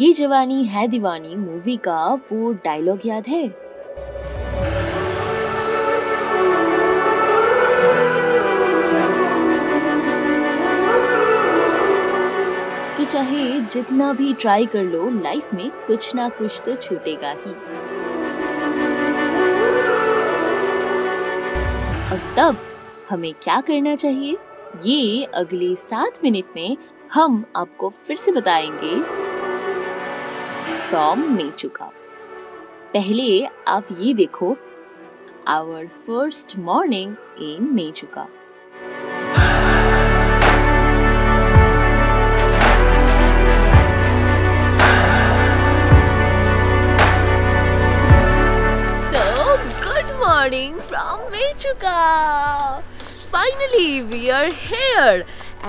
ये जवानी है दीवानी मूवी का वो डायलॉग याद है? कि चाहे जितना भी ट्राई कर लो लाइफ में कुछ ना कुछ तो छूटेगा ही। और तब हमें क्या करना चाहिए ये अगले 7 मिनट में हम आपको फिर से बताएंगे। फ्रॉम मेचुका। पहले आप ये देखो our first morning in Mechuka. So good morning from Mechuka. Finally we are here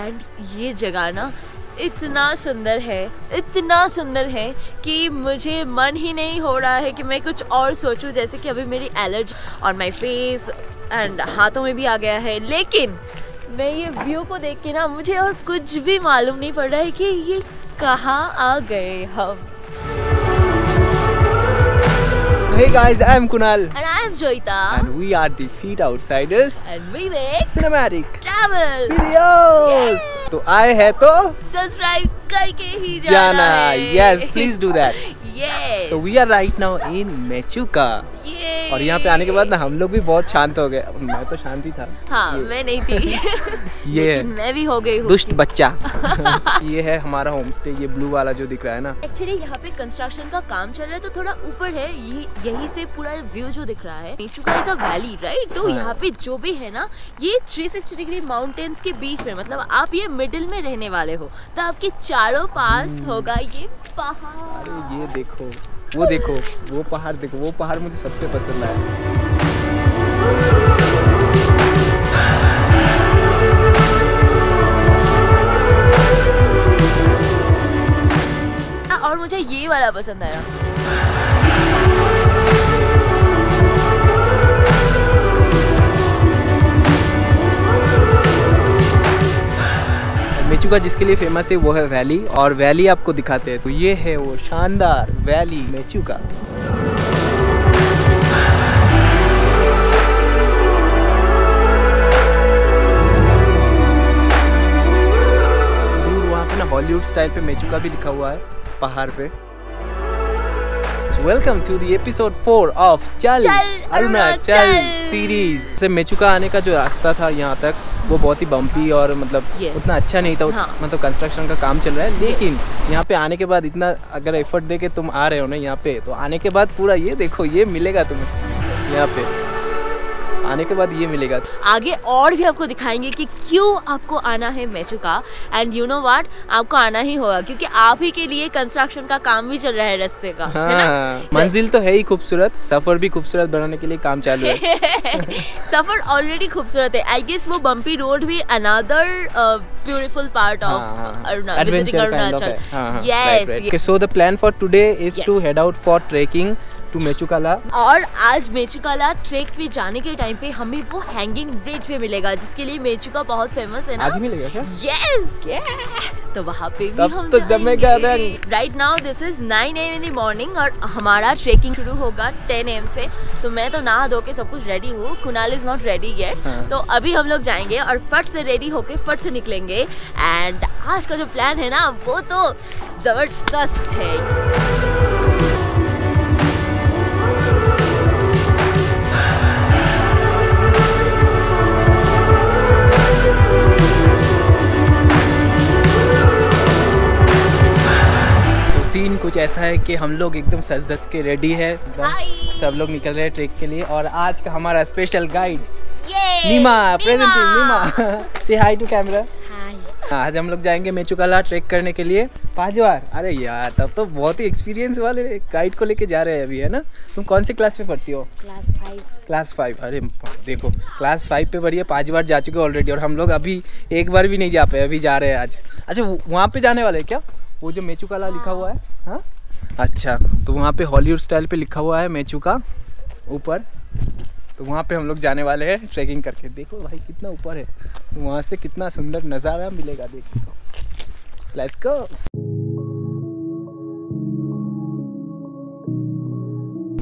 and ये जगह ना इतना सुंदर है कि मुझे मन ही नहीं हो रहा है कि मैं कुछ और सोचूं। जैसे कि अभी मेरी allergy on my face and हाथों में भी आ गया है, लेकिन मैं ये व्यू को देख के ना मुझे और कुछ भी मालूम नहीं पड़ रहा है कि ये कहाँ आ गए हम। Hey guys, I am Kunal and I am Joyita and we are the Feet Outsiders and we make cinematic travel videos. तो आए हैं तो सब्सक्राइब करके ही जाना है। Yes, please do that. Yes. So we are right now in Mechuka. Yes. और यहाँ पे आने के बाद ना हम लोग भी बहुत शांत हो गए। मैं तो शांति था। हाँ, मैं नहीं थी। ये मैं भी हो गई हूँ। दुष्ट बच्चा। ये है हमारा होम स्टे, ये ब्लू वाला जो दिख रहा है ना। एक्चुअली यहाँ पे कंस्ट्रक्शन का काम चल रहा है तो थोड़ा ऊपर है, यही से पूरा व्यू जो दिख रहा है Mechuka is a valley right. तो यहाँ पे जो भी है ना ये 360 डिग्री माउंटेन्स के बीच में, मतलब आप ये मिडिल में रहने वाले हो तो आपके चारों पास होगा ये पहाड़। अरे ये देखो, वो देखो, वो पहाड़ देखो, वो पहाड़ मुझे सबसे पसंद आया। और मुझे ये वाला पसंद आया। मेचुका जिसके लिए फेमस है वो है वैली, और वैली आपको दिखाते हैं। तो ये है वो शानदार वैली मेचुका। दूर वहाँ पे ना हॉलीवुड स्टाइल पे मेचुका भी लिखा हुआ है पहाड़ पे। Welcome to the episode 4 of Chal Arunachal series. से मेचुका आने का जो रास्ता था यहाँ तक वो बहुत ही बम्पी और मतलब उतना अच्छा नहीं था। हाँ। मतलब कंस्ट्रक्शन का काम चल रहा है, लेकिन यहाँ पे आने के बाद इतना अगर एफर्ट दे के तुम आ रहे हो ना यहाँ पे, तो आने के बाद पूरा ये देखो ये मिलेगा तुम्हें। यहाँ पे आने के बाद ये मिलेगा। आगे और भी आपको दिखाएंगे कि क्यों आपको आना है Mechuka. And you know what, आपको आना ही होगा क्योंकि आप ही के लिए कंस्ट्रक्शन का काम भी चल रहा है रास्ते का। हाँ, है ना? मंजिल तो है ही खूबसूरत, सफर भी खूबसूरत बनाने के लिए काम चालू है। सफर ऑलरेडी खूबसूरत है। आई गेस वो बम्पी रोड भी another beautiful part of Arunachal. So the plan for today is to head out for trekking to मेचुकाला। और आज मेचुकाला ट्रेक पे जाने के टाइम पे हमें वो हैंगिंग ब्रिज पे मिलेगा जिसके लिए मेचुका बहुत फेमस है ना। आज मिलेगा क्या? Yes! Yeah! तो वहाँ पे भी हम तो जमेगा रंग। Right now this is 9 AM in the morning और हमारा ट्रेकिंग शुरू होगा 10 AM से। तो मैं तो नहा धो के सब कुछ रेडी हूँ, Kunal is not ready yet. तो अभी हम लोग जाएंगे और फट से रेडी होके फट से निकलेंगे। एंड आज का जो प्लान है ना वो तो जबरदस्त है। कुछ ऐसा है कि हम लोग एकदम सज धज के रेडी है, सब लोग निकल रहे हैं ट्रेक के लिए। और आज का हमारा special guide Nima presenting Nima. से हाय टू कैमरा। आज हम लोग जाएंगे मेचुकाला ट्रेक करने के लिए 5 बार। अरे यार तब तो बहुत ही एक्सपीरियंस वाले गाइड को लेके जा रहे हैं अभी, है ना। तुम कौन से क्लास में पढ़ती हो? क्लास 5। क्लास 5। अरे देखो क्लास 5 पे पढ़ी है, 5 बार जा चुके ऑलरेडी, और हम लोग अभी एक बार भी नहीं जा पाए, अभी जा रहे हैं आज। अच्छा वहाँ पे जाने वाले क्या? वो जो मेचुकाला लिखा हुआ है। हाँ अच्छा, तो वहाँ पे हॉलीवुड स्टाइल पे लिखा हुआ है मेचुका ऊपर, तो वहाँ पे हम लोग जाने वाले हैं ट्रैकिंग करके। देखो भाई कितना ऊपर है, वहाँ से कितना सुंदर नज़ारा मिलेगा देखने को। Let's go.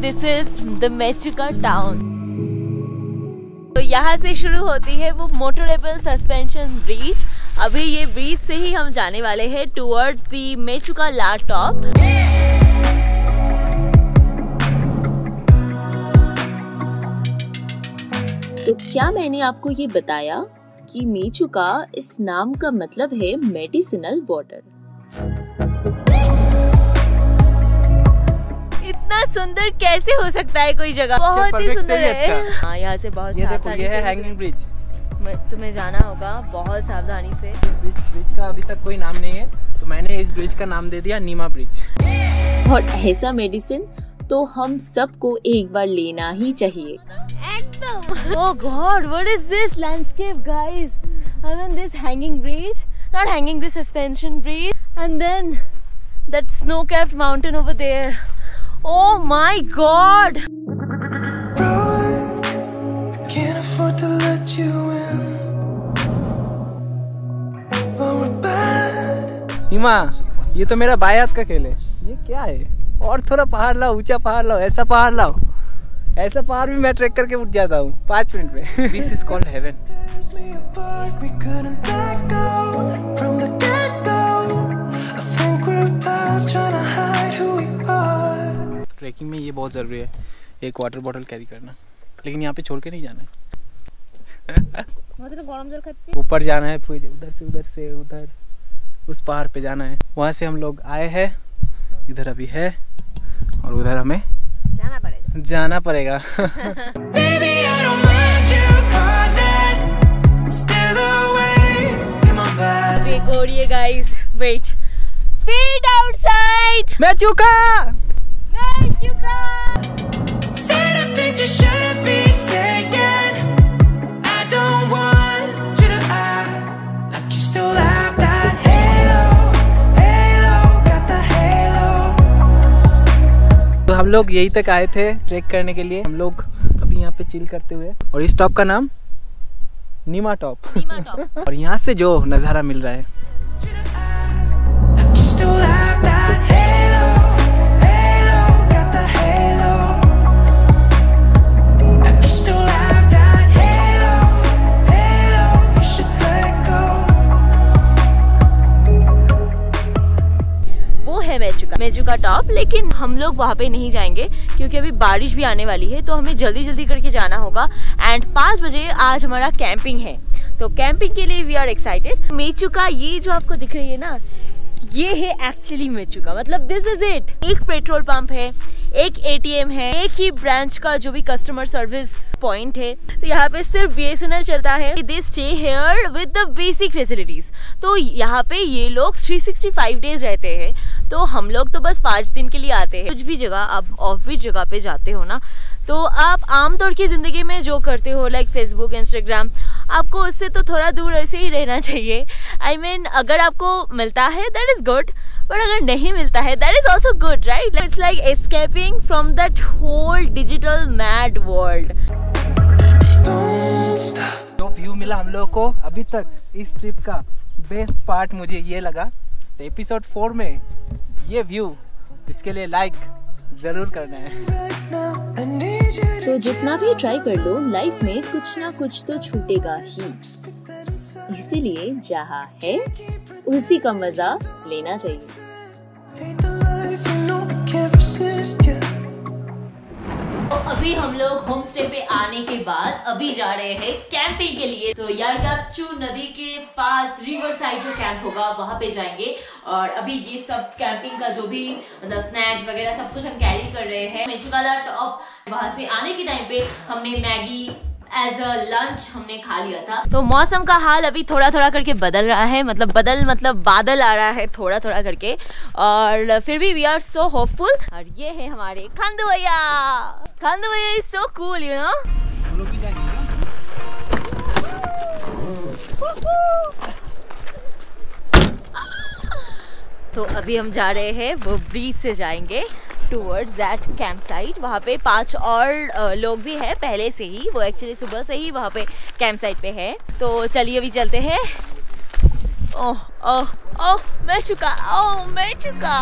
This is the Mechuka town. तो यहाँ से शुरू होती है वो मोटरेबल सस्पेंशन ब्रिज। अभी ये ब्रिज से ही हम जाने वाले हैं टुवर्ड्स दी मेचुकाला टॉप। तो क्या मैंने आपको ये बताया कि मेचुका इस नाम का मतलब है मेडिसिनल वाटर। इतना सुंदर कैसे हो सकता है कोई जगह, बहुत ही सुंदर है। हाँ, यहाँ से बहुत सावधानी से हैंगिंग ब्रिज तुम्हें जाना होगा, बहुत सावधानी से। ब्रिज का अभी तक कोई नाम नहीं है तो मैंने इस ब्रिज का नाम दे दिया नीमा ब्रिज। और ऐसा मेडिसिन तो हम सबको एक बार लेना ही चाहिए। Oh God, what is this landscape, guys? I mean, this hanging bridge, not hanging, this suspension bridge, and then that snow-capped mountain over there. Oh my God! Run, I can't afford to let you in. Oh, we're bad. Nima, ये तो मेरा बायात का खेल है। ये क्या है? और थोड़ा पहाड़ लाओ, ऊंचा पहाड़ लाओ, ऐसा पहाड़ लाओ। ऐसा पहाड़ भी मैं ट्रैक करके उठ जाता हूँ 5 मिनट में। This is called heaven. Trekking में ये बहुत जरूरी है, एक वाटर बॉटल कैरी करना, लेकिन यहाँ पे छोड़ के नहीं जाना है। मतलब ऊपर जाना है, फिर उधर से उधर उस पहाड़ पे जाना है। वहाँ से हम लोग आए हैं, इधर अभी है और उधर हमें जाना पड़ेगा। Guys, wait, feet outside Mechuka. हम लोग यही तक आए थे ट्रैक करने के लिए। हम लोग अभी यहाँ पे चिल करते हुए, और इस टॉप का नाम नीमा टॉप। और यहाँ से जो नज़ारा मिल रहा है, मेचुका टॉप। लेकिन हम लोग वहाँ पे नहीं जाएंगे क्योंकि अभी बारिश भी आने वाली है, तो हमें जल्दी जल्दी करके जाना होगा। एंड 5 बजे आज हमारा कैंपिंग है, तो कैंपिंग के लिए वी आर एक्साइटेड। मेचुका, ये जो आपको दिख रही है ना, ये है एक्चुअली मेचुका, मतलब दिस इज इट। एक पेट्रोल पंप है, एक ATM है, एक ही ब्रांच का जो भी कस्टमर सर्विस पॉइंट है। तो यहाँ पे सिर्फ BSNL चलता है। They stay here with the basic facilities. तो यहाँ पे ये लोग 365 डेज रहते हैं, तो हम लोग तो बस 5 दिन के लिए आते हैं। कुछ भी जगह आप ऑफ बीट जगह पे जाते हो ना, तो आप आमतौर की ज़िंदगी में जो करते हो लाइक फेसबुक, इंस्टाग्राम, आपको उससे तो थोड़ा दूर ऐसे ही रहना चाहिए। I mean, अगर आपको मिलता है दैट इज़ गुड, बट अगर नहीं मिलता है that is also good, right? It's like escaping from that whole digital mad world. जो व्यू मिला हम लोग को अभी तक इस ट्रिप का, बेस्ट पार्ट मुझे ये लगा एपिसोड 4 में ये व्यू। इसके लिए लाइक जरूर करना है। तो जितना भी ट्राई कर लो, लाइफ में कुछ ना कुछ तो छूटेगा ही, इसीलिए जहाँ है उसी का मजा लेना चाहिए। तो अभी हम लोग होम स्टे पे आने के बाद अभी जा रहे हैं कैंपिंग के लिए। तो यारगापचू नदी के पास रिवर साइड जो कैंप होगा वहाँ पे जाएंगे। और अभी ये सब कैंपिंग का जो भी मतलब स्नैक्स वगैरह सब कुछ हम कैरी कर रहे हैं। मेचुकाला टॉप वहाँ से आने के टाइम पे हमने मैगी एज अ लंच हमने खा लिया था। तो मौसम का हाल अभी थोड़ा थोड़ा करके बदल रहा है, मतलब बादल आ रहा है थोड़ा थोड़ा करके, और फिर भी वी आर सो होपफुल। और ये है हमारे खंदू भैया। खंदू भैया is so cool, you know. तो अभी हम जा रहे हैं, वो ब्रिज से जाएंगे टूवर्ड्स दैट कैंप साइट। वहाँ पे 5 और लोग भी हैं पहले से ही, वो एक्चुअली सुबह से ही वहाँ पे कैंप साइट पे है। तो चलिए अभी चलते हैं। ओह ओह ओह मेचुका, ओह मेचुका।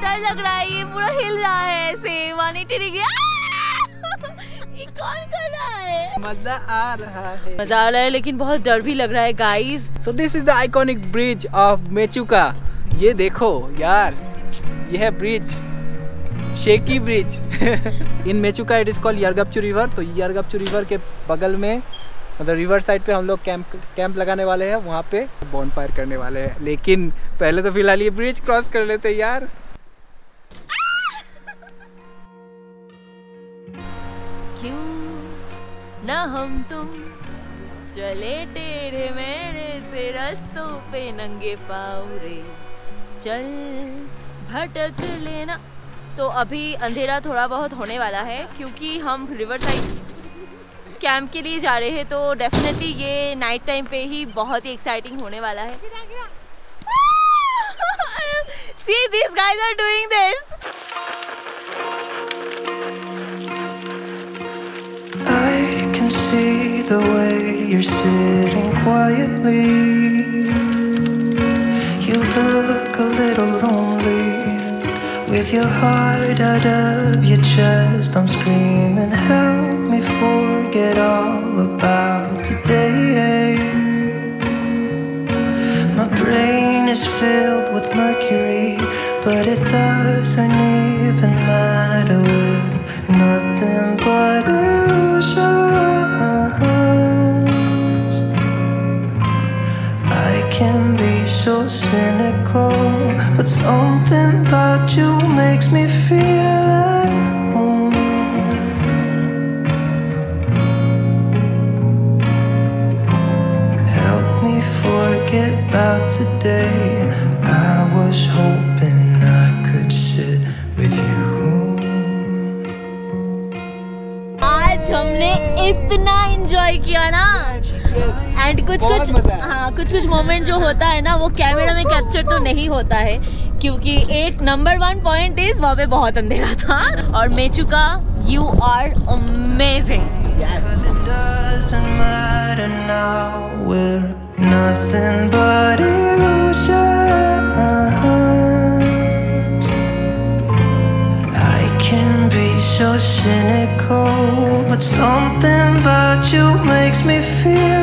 बहुत डर लग रहा है, ये पूरा हिल रहा है ऐसे 180 डिग्री। ये कौन कर रहा है? मजा आ रहा है, मजा आ रहा है, लेकिन बहुत डर भी लग रहा है guys. So this is the iconic bridge of Mechuka. ये देखो यार, ये है bridge, shaky bridge. In Mechuka it is called Yargapchu river. तो यरगपचू रिवर के बगल में मतलब रिवर साइड पे हम लोग कैंप लगाने वाले हैं, वहाँ पे बॉनफायर करने वाले हैं। लेकिन पहले तो फिलहाल ये ब्रिज क्रॉस कर लेते हैं यार। क्यों ना हम तुम चले टेढ़े मेढ़े से रस्तों पे नंगे पाँव रे, चल भटक लेना। तो अभी अंधेरा थोड़ा बहुत होने वाला है क्योंकि हम रिवर साइड कैंप के लिए जा रहे हैं, तो डेफिनेटली ये नाइट टाइम पे ही बहुत ही एक्साइटिंग होने वाला है। See, these guys are doing this. I can see the way you're sitting quietly. You look a little lonely with your heart out of your chest. I'm screaming, help me for. Forget all about today. My brain is filled with mercury, but it doesn't even matter. We're nothing but illusions. I can be so cynical, but something about you makes me feel like forget about today. I was hoping I could sit with you. आज हमने इतना enjoy किया ना, and कुछ कुछ moment जो होता है ना वो कैमरा में कैप्चर तो नहीं होता है क्योंकि एक नंबर 1 पॉइंट इज वहाँ पे बहुत अंधेरा था। और Mechuka, you are amazing. Nothing but illusions. I can be so cynical, but something about you makes me feel